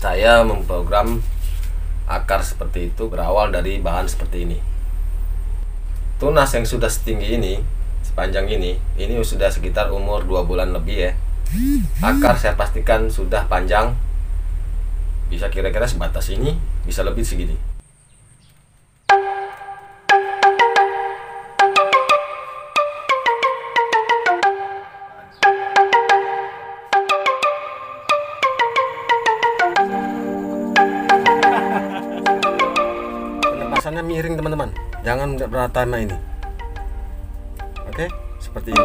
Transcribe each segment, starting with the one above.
Saya memprogram akar seperti itu berawal dari bahan seperti ini. Tunas yang sudah setinggi ini, sepanjang ini sudah sekitar umur 2 bulan lebih ya. Akar saya pastikan sudah panjang, bisa kira-kira sebatas ini, bisa lebih segini. Penempasannya miring teman-teman, jangan rata ini. Oke, seperti ini.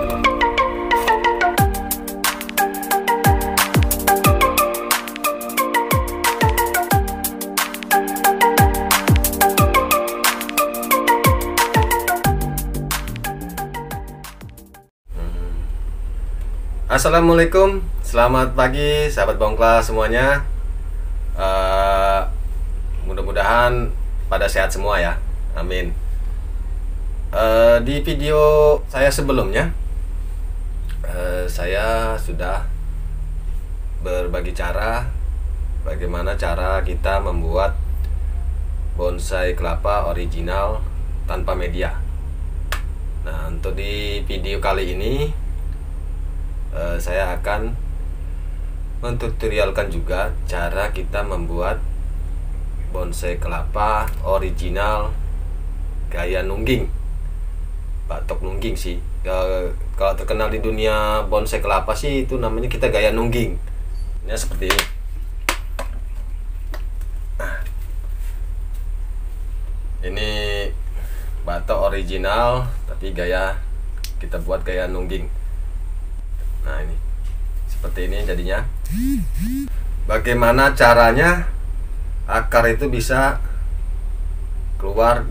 Assalamualaikum, selamat pagi sahabat bongkla semuanya. Mudah-mudahan pada sehat semua ya, amin. Di video saya sebelumnya, saya sudah berbagi cara bagaimana cara kita membuat bonsai kelapa original tanpa media. Nah, untuk di video kali ini saya akan mentutorialkan juga cara kita membuat bonsai kelapa original gaya Nungging, Batok Nungging sih. Kalau terkenal di dunia bonsai kelapa sih itu namanya kita gaya Nungging. Ini seperti ini. Nah, ini Batok original tapi gaya kita buat gaya Nungging. Nah, ini seperti ini jadinya. Bagaimana caranya akar itu bisa keluar,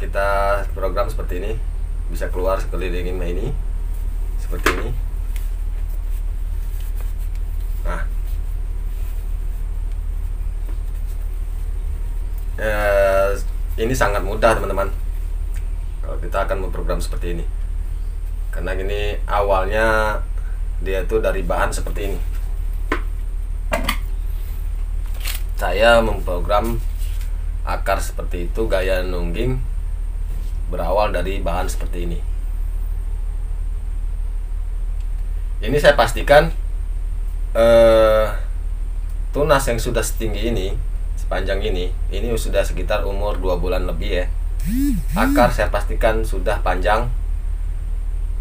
kita program seperti ini, bisa keluar sekelilingin ini seperti ini. Nah, ini sangat mudah teman-teman kalau kita akan memprogram seperti ini, karena ini awalnya dia itu dari bahan seperti ini. Saya memprogram akar seperti itu gaya Nungging berawal dari bahan seperti ini. Ini saya pastikan tunas yang sudah setinggi ini, sepanjang ini sudah sekitar umur 2 bulan lebih ya. Akar saya pastikan sudah panjang,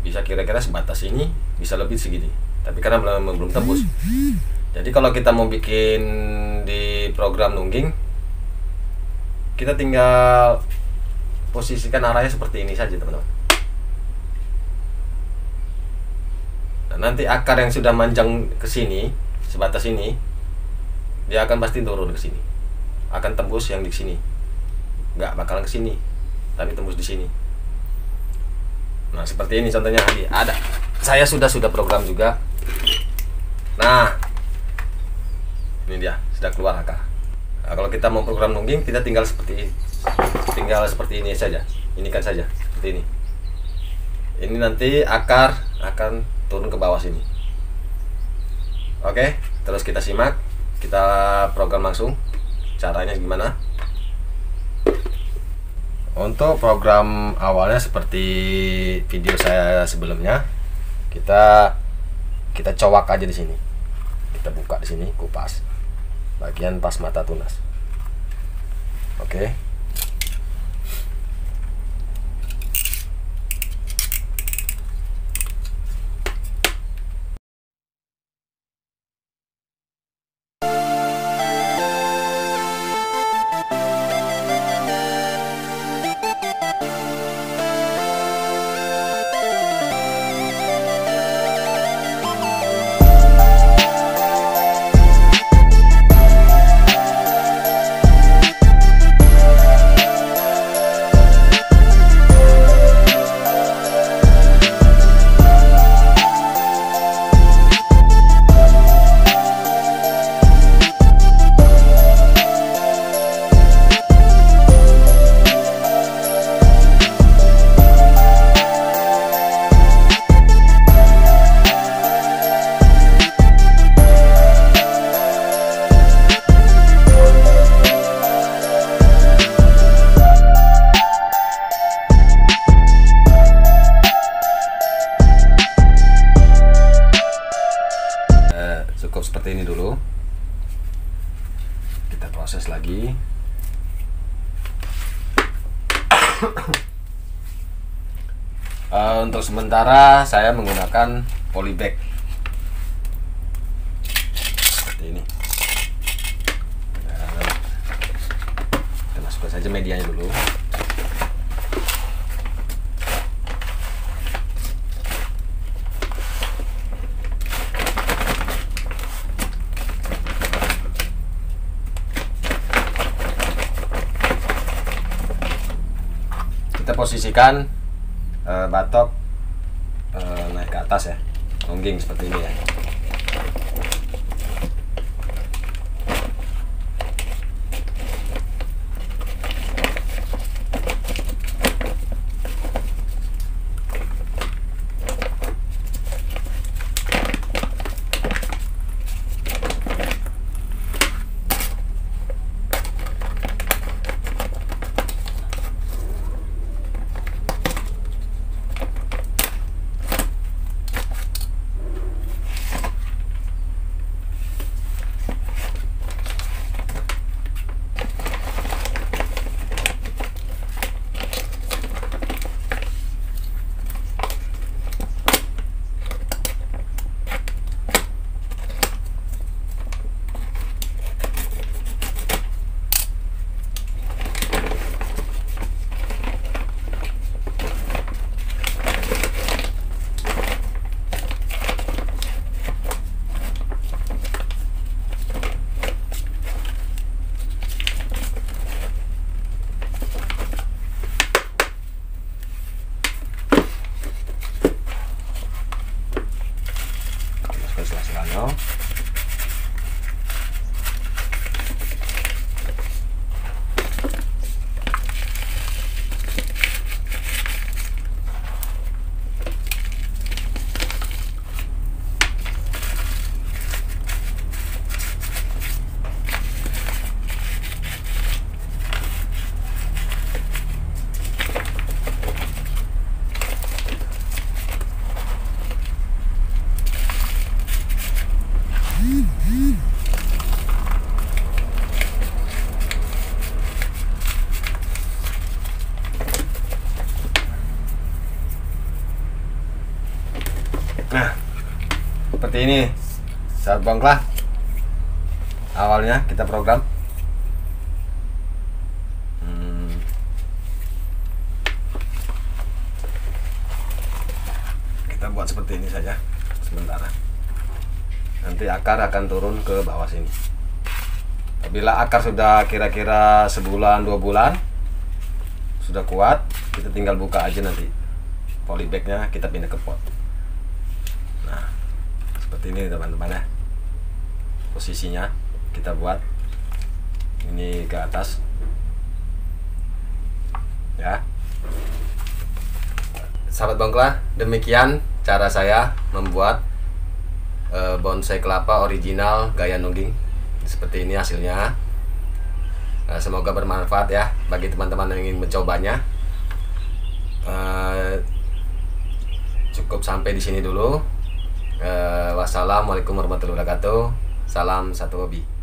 bisa kira-kira sebatas ini, bisa lebih segini, tapi karena belum tembus. Jadi kalau kita mau bikin di program Nungging, kita tinggal posisikan arahnya seperti ini saja teman-teman. Nah, nanti akar yang sudah manjang ke sini, sebatas ini, dia akan pasti turun ke sini, akan tembus yang di sini, nggak bakalan ke sini, tapi tembus di sini. Nah, seperti ini contohnya. Ada, saya sudah program juga. Nah, ini dia sudah keluar akar. Nah, kalau kita mau program Nungging, kita tinggal seperti ini saja. Ini kan saja seperti ini. Ini nanti akar akan turun ke bawah sini. Oke, terus kita simak, kita program langsung caranya gimana. Untuk program awalnya seperti video saya sebelumnya, kita cowak aja di sini. Kita buka di sini, kupas bagian pas mata tunas. Oke. proses lagi. Untuk sementara saya menggunakan polybag seperti ini. Kita masukkan saja medianya dulu. Kita posisikan batok naik ke atas ya, nungging seperti ini ya. Nah, seperti ini saat bongklah awalnya kita program. Kita buat seperti ini saja sementara, nanti akar akan turun ke bawah sini. Apabila akar sudah kira-kira sebulan 2 bulan sudah kuat, kita tinggal buka aja nanti polybagnya, kita pindah ke pot. Nah, seperti ini teman-teman ya, posisinya kita buat ini ke atas ya. Sahabat Bongkla, demikian cara saya membuat bonsai kelapa original gaya nungging. Seperti ini hasilnya. Semoga bermanfaat ya bagi teman-teman yang ingin mencobanya. Cukup sampai di sini dulu. Wassalamualaikum warahmatullahi wabarakatuh. Salam satu hobi.